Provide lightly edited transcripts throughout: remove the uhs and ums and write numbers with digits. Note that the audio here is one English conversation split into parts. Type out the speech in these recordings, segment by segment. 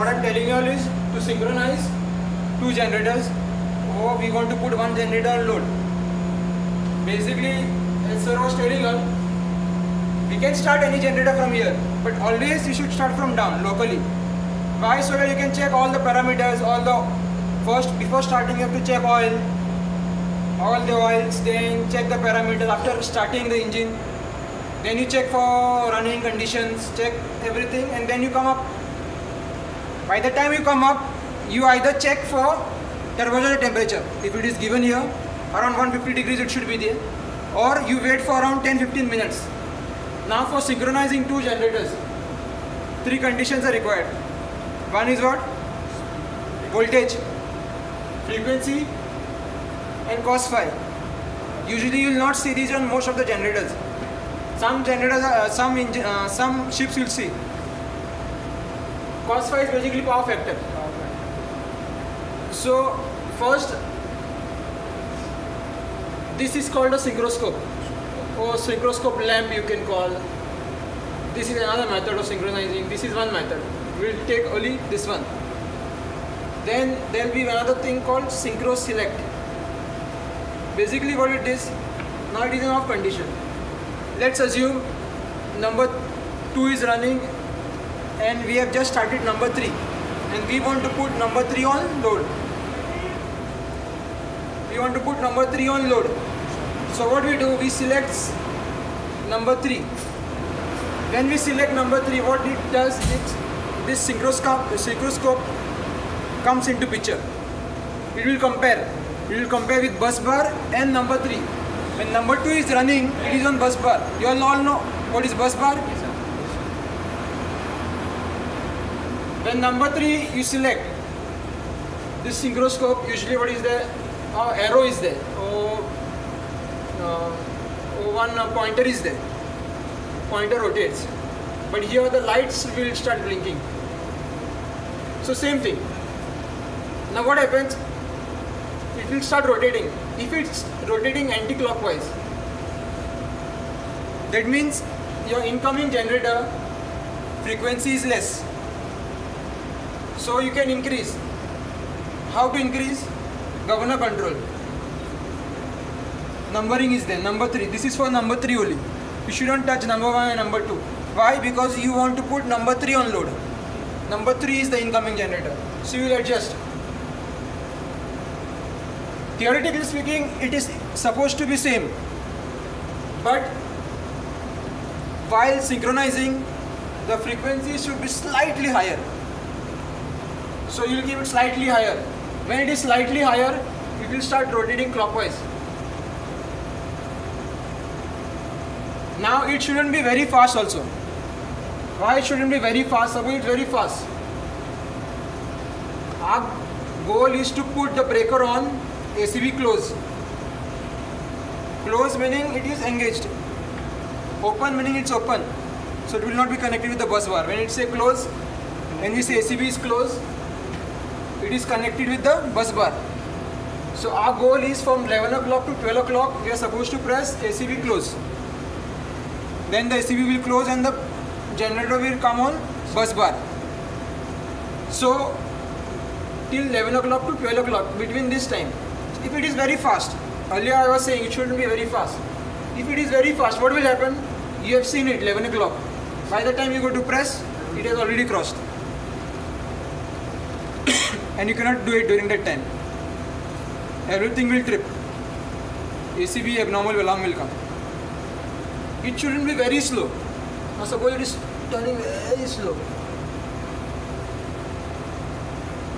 what I'm telling you all is to synchronize two generators, or we want to put one generator on load. Basically, as sir was telling all, we can start any generator from here, but always you should start from down locally. Why? So that you can check all the parameters, all the first before starting you have to check oil, all the oils, then check the parameters after starting the engine. Then you check for running conditions, check everything, and then you come up. By the time you come up, you either check for turbocharger temperature. If it is given here, around 150 degrees it should be there. Or you wait for around 10-15 minutes. Now for synchronizing two generators, three conditions are required. One is what? Voltage, frequency, and cost phi. Usually you will not see these on most of the generators. Some generators, some ships you'll see. Cos phi is basically power factor. So first, this is called a synchroscope or synchroscope lamp you can call. This is another method of synchronizing. This is one method. We'll take only this one. Then there'll be another thing called synchro select. Basically what it is, now it is an off condition. Let's assume number 2 is running and we have just started number 3 and we want to put number 3 on load. We want to put number 3 on load. So what we do, we select number 3. When we select number 3, what it does is this synchroscope comes into picture. It will compare. It will compare with busbar and number 3. When number 2 is running, it is on busbar. You all know what is busbar? When number 3 you select, this synchroscope, usually what is there? Arrow is there, one pointer is there. Pointer rotates. But here the lights will start blinking. So same thing. Now what happens? It will start rotating. If it's rotating anti-clockwise, that means your incoming generator frequency is less. So you can increase. How to increase? Governor control. Numbering is there. Number 3. This is for number 3 only. You shouldn't touch number 1 and number 2. Why? Because you want to put number 3 on load. Number 3 is the incoming generator. So you will adjust. Theoretically speaking, it is supposed to be same, but while synchronizing, the frequency should be slightly higher. So you will give it slightly higher. When it is slightly higher, it will start rotating clockwise. Now it shouldn't be very fast also. Why shouldn't be very fast? Suppose it's very fast. Our goal is to put the breaker on. ACB close. Close meaning it is engaged. Open meaning it's open. So it will not be connected with the bus bar. When it say close, when we say ACB is closed, it is connected with the bus bar. So our goal is from 11 o'clock to 12 o'clock we are supposed to press ACB close. Then the ACB will close and the generator will come on bus bar. So till 11 o'clock to 12 o'clock between this time. If it is very fast, earlier I was saying it shouldn't be very fast. If it is very fast, what will happen? You have seen it, 11 o'clock. By the time you go to press, it has already crossed. And you cannot do it during that time. Everything will trip. ACB abnormal alarm will come. It shouldn't be very slow. Now suppose it is turning very slow.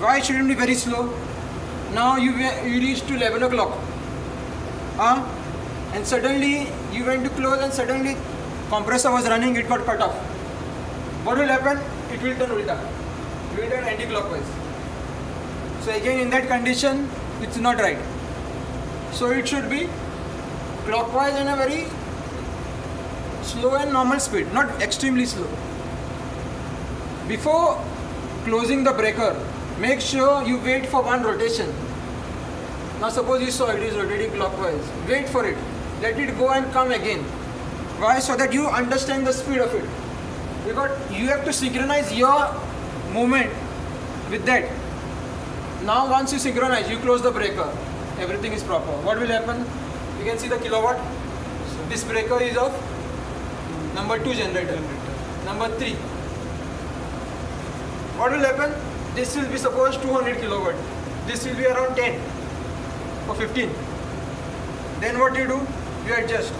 Why it shouldn't be very slow? Now you reach to 11 o'clock and suddenly you went to close and suddenly compressor was running, it got cut off. What will happen? It will turn ulta. It will turn anti-clockwise. So again in that condition it's not right. So it should be clockwise and a very slow and normal speed, not extremely slow. Before closing the breaker, make sure you wait for one rotation. Now suppose you saw it is rotating clockwise. Wait for it. Let it go and come again. Why? So that you understand the speed of it. Because you have to synchronize your movement with that. Now once you synchronize, you close the breaker, everything is proper. What will happen? You can see the kilowatt. So this breaker is of number 2 generator. Number 3. What will happen? This will be supposed 200 kilowatt. This will be around 10 or 15. Then what you do? You adjust.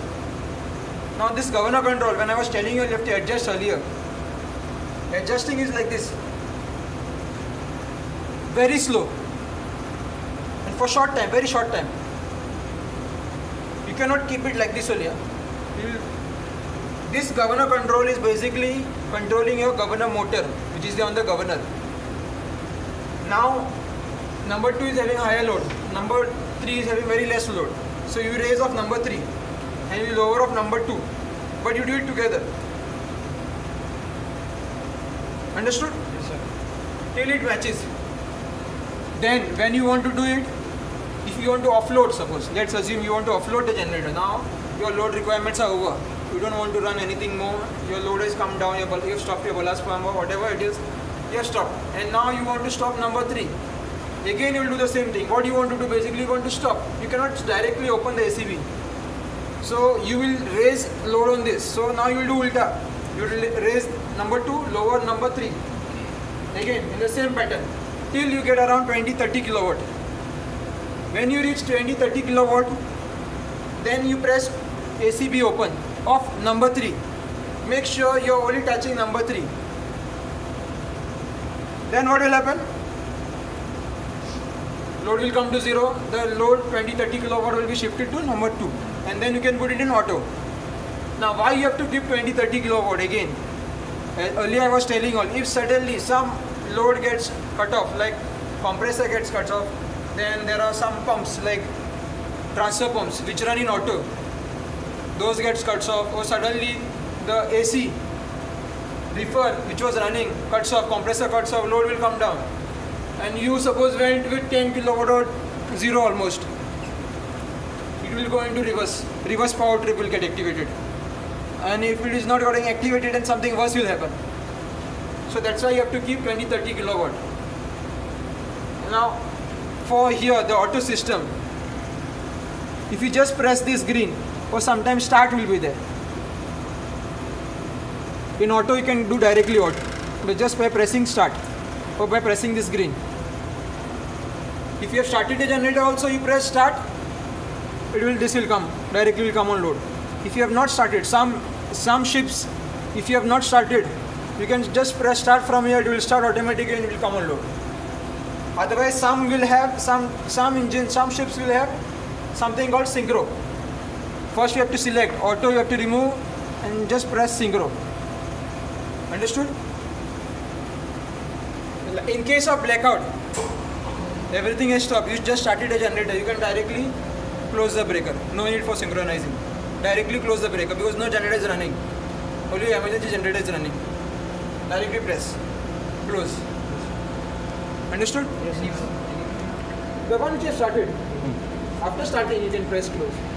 Now this governor control, when I was telling you, you have to adjust earlier. Adjusting is like this. Very slow. And for short time, very short time. You cannot keep it like this only. This governor control is basically controlling your governor motor, which is on the governor. Now, number 2 is having higher load. Number 3 is having very less load. So you raise of number 3 and you lower of number 2. But you do it together. Understood? Yes, sir. Till it matches. Then when you want to do it, if you want to offload, suppose, let's assume you want to offload the generator. Now your load requirements are over. You don't want to run anything more. Your load has come down. You have stopped your ballast pump or whatever it is. You have stopped. And now you want to stop number 3. Again you will do the same thing. What you want to do basically, you want to stop. You cannot directly open the ACB. So you will raise load on this. So now you will do ulta. You will raise number 2, lower number 3. Again in the same pattern. Till you get around 20-30 kilowatt. When you reach 20-30 kilowatt, then you press ACB open of number 3. Make sure you are only touching number 3. Then what will happen? Load will come to 0. The load 20-30 kilowatt will be shifted to number 2, and then you can put it in auto. Now why you have to give 20-30 kilowatt again? Earlier I was telling all, if suddenly some load gets cut off, like compressor gets cut off, then there are some pumps like transfer pumps which run in auto, those gets cut off, or suddenly the AC reefer which was running cuts off, compressor cuts off, load will come down, and you suppose went with 10 kilowatt or 0 almost, it will go into reverse power trip will get activated, and if it is not getting activated, then something worse will happen. So that's why you have to keep 20-30 kilowatt. Now for here the auto system, if you just press this green, or sometimes start will be there. In auto you can do directly auto, but just by pressing start or by pressing this green. If you have started a generator also, you press start, this will come, directly will come on load. If you have not started, some ships, if you have not started, you can just press start from here, it will start automatically and it will come on load. Otherwise some will have, some engines, some ships will have something called synchro. First you have to select, auto you have to remove and just press synchro. Understood? In case of blackout, everything has stopped, you just started a generator, you can directly close the breaker. No need for synchronizing. Directly close the breaker because no generator is running. Only emergency generator is running. Directly press, close. Understood? Yes, sir. The one which you started. After starting, you can press close.